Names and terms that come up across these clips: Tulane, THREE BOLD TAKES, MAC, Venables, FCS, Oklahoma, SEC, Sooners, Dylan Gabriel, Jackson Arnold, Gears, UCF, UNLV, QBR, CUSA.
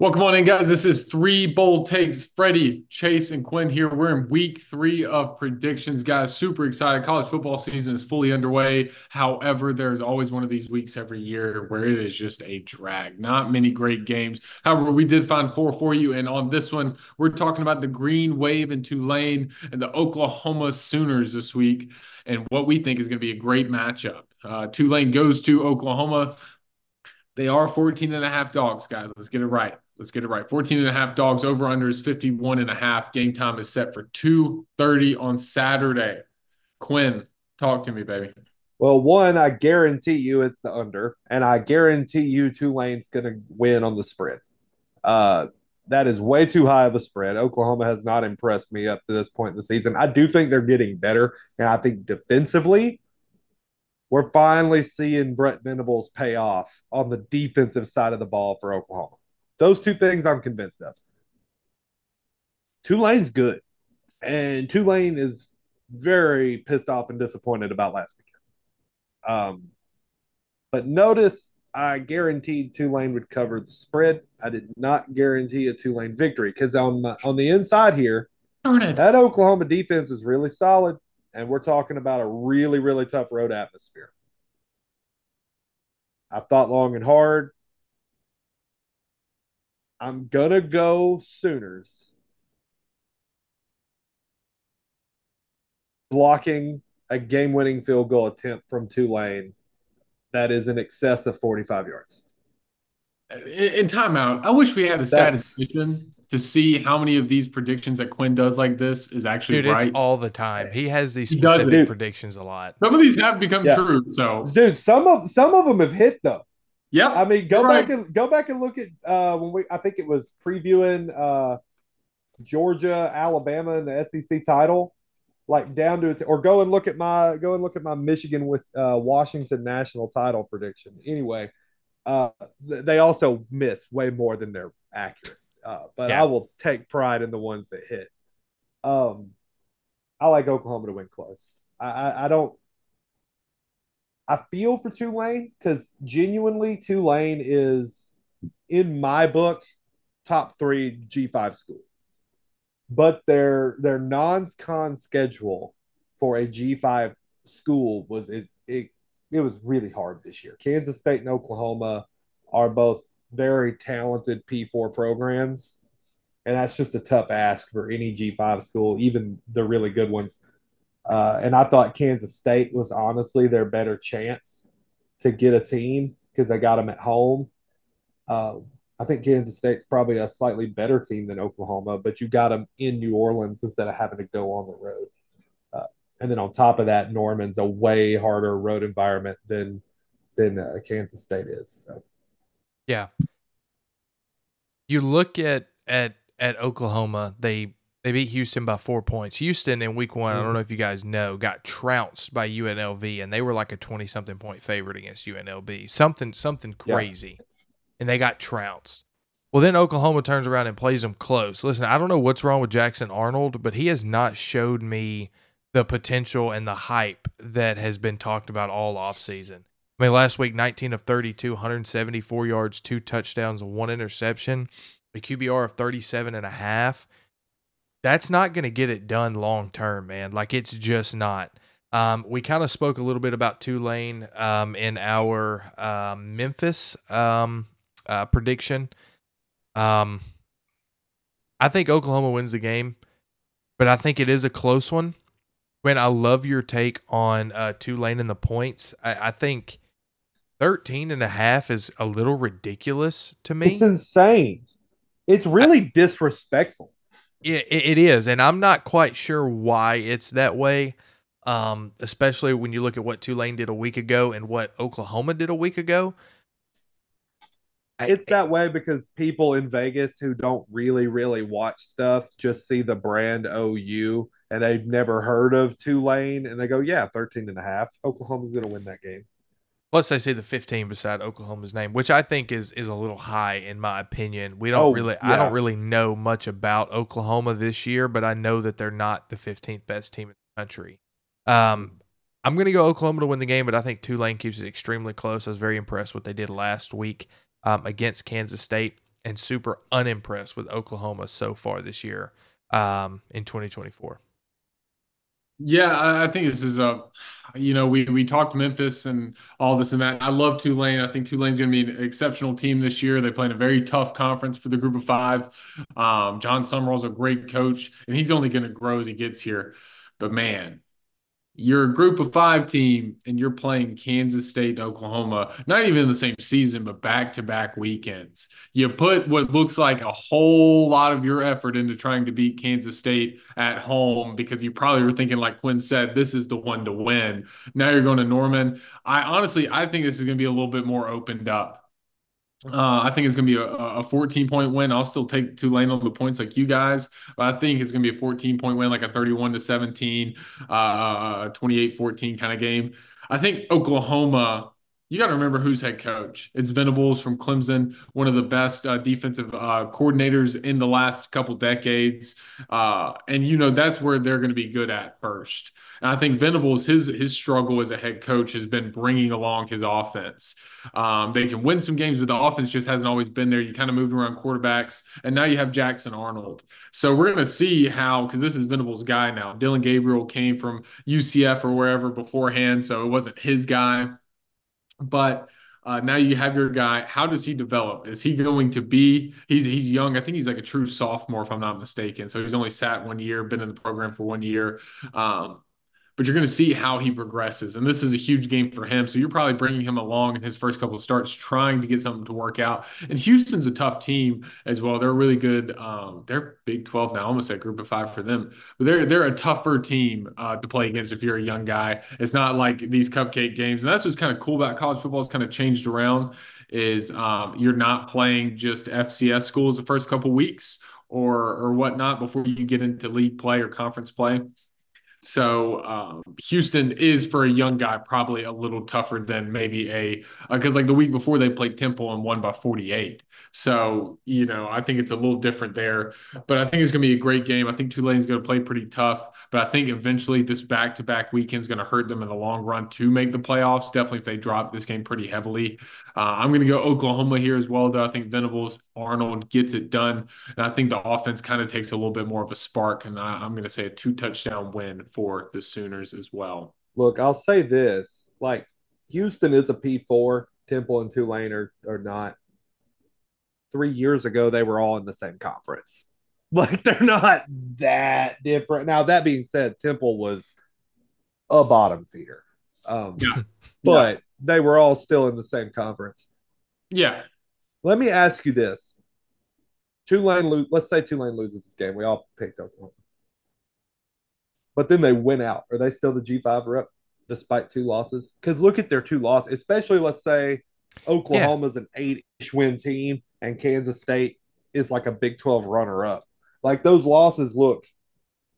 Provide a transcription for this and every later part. Welcome on in, guys. This is Three Bold Takes. Freddie, Chase, and Quinn here. We're in week 3 of predictions, guys. Super excited. College football season is fully underway. However, there's always one of these weeks every year where it is just a drag. Not many great games. However, we did find 4 for you. And on this one, we're talking about the Green Wave in Tulane and the Oklahoma Sooners this week and what we think is going to be a great matchup. Tulane goes to Oklahoma. They are 14.5 dogs, guys. Let's get it right. 14.5 dogs. Over-under is 51.5. Game time is set for 2:30 on Saturday. Quinn, talk to me, baby. Well, one, I guarantee you it's the under, and I guarantee you Tulane's going to win on the spread. That is way too high of a spread. Oklahoma has not impressed me up to this point in the season. I do think they're getting better, and I think defensively, we're finally seeing Brett Venables pay off on the defensive side of the ball for Oklahoma. Those two things I'm convinced of. Tulane's good, and Tulane is very pissed off and disappointed about last weekend. But notice I guaranteed Tulane would cover the spread. I did not guarantee a Tulane victory because on the inside here, that Oklahoma defense is really solid, and we're talking about a really, really tough road atmosphere. I thought long and hard. I'm going to go Sooners. Blocking a game-winning field goal attempt from Tulane that is in excess of 45 yards. In timeout, I wish we had a statistician to see how many of these predictions that Quinn does like this is actually right. It's all the time. He has these specific predictions a lot. Some of these have become true. So, dude, some of them have hit, though. Yeah, I mean, go back and look at when we. I think it was previewing Georgia, Alabama, and the SEC title, like down to it. Or go and look at my Michigan with Washington national title prediction. Anyway, they also miss way more than they're accurate. But yeah. I will take pride in the ones that hit. I like Oklahoma to win close. I don't. I feel for Tulane because genuinely Tulane is, in my book, top 3 G5 school. But their non-con schedule for a G5 school was really hard this year. Kansas State and Oklahoma are both very talented P4 programs, and that's just a tough ask for any G5 school, even the really good ones. And I thought Kansas State was honestly their better chance to get a team because they got them at home. I think Kansas State's probably a slightly better team than Oklahoma, but you got them in New Orleans instead of having to go on the road. And then on top of that, Norman's a way harder road environment than Kansas State is. So. Yeah. You look at Oklahoma, they beat Houston by 4 points. Houston in week 1, I don't know if you guys know, got trounced by UNLV, and they were like a 20-something point favorite against UNLV. Something crazy. Yeah. And they got trounced. Well, then Oklahoma turns around and plays them close. Listen, I don't know what's wrong with Jackson Arnold, but he has not showed me the potential and the hype that has been talked about all offseason. I mean, last week, 19 of 32, 174 yards, 2 touchdowns, 1 interception, a QBR of 37.5. That's not going to get it done long term, man. Like, it's just not. We kind of spoke a little bit about Tulane in our Memphis prediction. I think Oklahoma wins the game, but I think it is a close one. Quinn, I love your take on Tulane and the points. I think 13.5 is a little ridiculous to me. It's insane. It's really disrespectful. It is, and I'm not quite sure why it's that way, especially when you look at what Tulane did a week ago and what Oklahoma did a week ago. It's that way because people in Vegas who don't really, really watch stuff just see the brand OU, and they've never heard of Tulane, and they go, yeah, 13.5. Oklahoma's going to win that game. Plus, they see the 15 beside Oklahoma's name, which I think is a little high in my opinion. We don't I don't really know much about Oklahoma this year, but I know that they're not the 15th best team in the country. I'm going to go Oklahoma to win the game, but I think Tulane keeps it extremely close. I was very impressed with what they did last week against Kansas State. and super unimpressed with Oklahoma so far this year in 2024. Yeah, I think this is a, you know, we talked Memphis and all this and that. I love Tulane. I think Tulane's going to be an exceptional team this year. They play in a very tough conference for the Group of Five. John Summerall's a great coach, and he's only going to grow as he gets here. But, man, you're a Group of Five team, and you're playing Kansas State and Oklahoma, not even in the same season, but back-to-back weekends. You put what looks like a whole lot of your effort into trying to beat Kansas State at home because you probably were thinking, like Quinn said, this is the one to win. Now you're going to Norman. I think this is going to be a little bit more opened up. I think it's going to be a 14-point win. I'll still take Tulane on the points like you guys, but I think it's going to be a 14-point win, like a 31-17, 28-14 kind of game. I think Oklahoma, you got to remember who's head coach. It's Venables from Clemson, one of the best defensive coordinators in the last couple decades. And, you know, that's where they're going to be good at first. And I think Venables, his struggle as a head coach has been bringing along his offense. They can win some games, but the offense just hasn't always been there. You kind of moved around quarterbacks, and now you have Jackson Arnold. So we're going to see how, because this is Venables' guy now. Dylan Gabriel came from UCF or wherever beforehand, so it wasn't his guy. But now you have your guy. How does he develop? Is he going to be – he's young. I think he's like a true sophomore, if I'm not mistaken. So he's only sat 1 year, been in the program for 1 year. But you're going to see how he progresses. And this is a huge game for him. So you're probably bringing him along in his first couple of starts, trying to get something to work out. And Houston's a tough team as well. They're really good. They're Big 12 now, almost at Group of Five for them. But they're a tougher team to play against if you're a young guy. It's not like these cupcake games. And that's what's kind of cool about college football. It's kind of changed around is you're not playing just FCS schools the first couple weeks or whatnot before you get into league play or conference play. So Houston is, for a young guy, probably a little tougher than maybe because like the week before they played Temple and won by 48. So, you know, I think it's a little different there. But I think it's going to be a great game. I think Tulane's going to play pretty tough. But I think eventually this back-to-back weekend is going to hurt them in the long run to make the playoffs, definitely if they drop this game pretty heavily. I'm going to go Oklahoma here as well, though. I think Venables, Arnold gets it done. And I think the offense kind of takes a little bit more of a spark. And I'm going to say a 2-touchdown win for the Sooners as well. Look, I'll say this. Like, Houston is a P4. Temple and Tulane are not. 3 years ago, they were all in the same conference. Like, they're not that different. Now, that being said, Temple was a bottom feeder. But they were all still in the same conference. Yeah. Let me ask you this. Let's say Tulane loses this game. We all picked Oklahoma. But then they win out. Are they still the G5 rep despite two losses? Because look at their two losses, especially let's say Oklahoma's an 8-ish win team and Kansas State is like a Big 12 runner-up. Like those losses look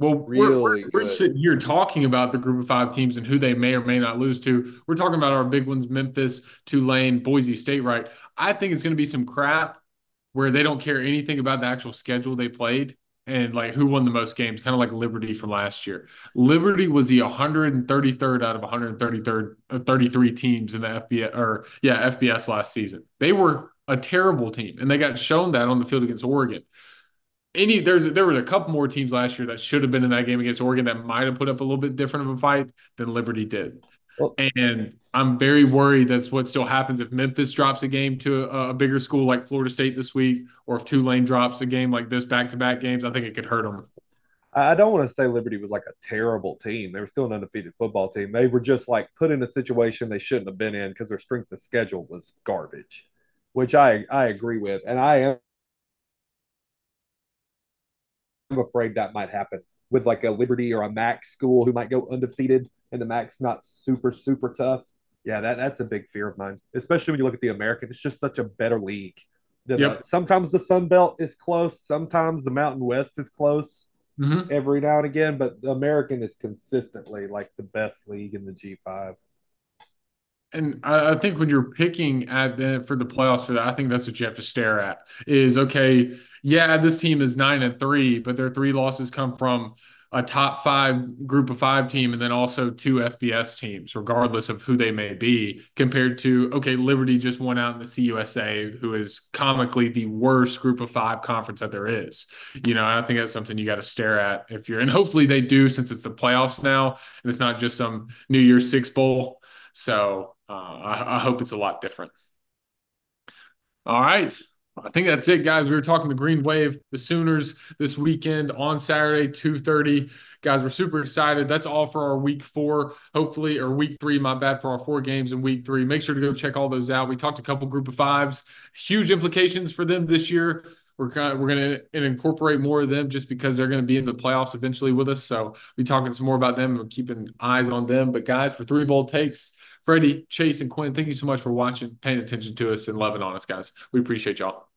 really we're sitting here talking about the Group of Five teams and who they may or may not lose to. We're talking about our big ones, Memphis, Tulane, Boise State, right? I think it's going to be some crap where they don't care anything about the actual schedule they played. And, like, who won the most games, kind of like Liberty from last year. Liberty was the 133rd out of 133 teams in the FBS FBS last season. They were a terrible team, and they got shown that on the field against Oregon. There was a couple more teams last year that should have been in that game against Oregon that might have put up a little bit different of a fight than Liberty did. And I'm very worried that's what still happens if Memphis drops a game to a bigger school like Florida State this week, or if Tulane drops a game like this back-to-back games. I think it could hurt them. I don't want to say Liberty was like a terrible team. They were still an undefeated football team. They were just like put in a situation they shouldn't have been in because their strength of schedule was garbage, which I agree with. And I am afraid that might happen with like a Liberty or a MAC school who might go undefeated. And the MAC's not super, super tough. Yeah, that's a big fear of mine, especially when you look at the American. It's just such a better league. Sometimes the Sun Belt is close. Sometimes the Mountain West is close every now and again. But the American is consistently like the best league in the G5. And I think when you're picking for the playoffs for that, I think that's what you have to stare at is, okay, yeah, this team is 9-3, but their 3 losses come from – a top five group of five team and then also two FBS teams, regardless of who they may be, compared to, okay, Liberty just won out in the CUSA, who is comically the worst group of five conference that there is. You know, I think that's something you got to stare at if you're, and hopefully they do, since it's the playoffs now and it's not just some New Year's Six bowl. So I hope it's a lot different. All right. I think that's it, guys. We were talking the Green Wave, the Sooners this weekend on Saturday, 2:30. Guys, we're super excited. That's all for our week 4, hopefully, or week 3, my bad, for our 4 games in week 3. Make sure to go check all those out. We talked a couple group of fives, huge implications for them this year. We're going to incorporate more of them just because they're going to be in the playoffs eventually with us. So we're talking some more about them and keeping eyes on them. But, guys, for 3 bold takes, Freddie, Chase, and Quinn, thank you so much for watching, paying attention to us, and loving on us, guys. We appreciate y'all.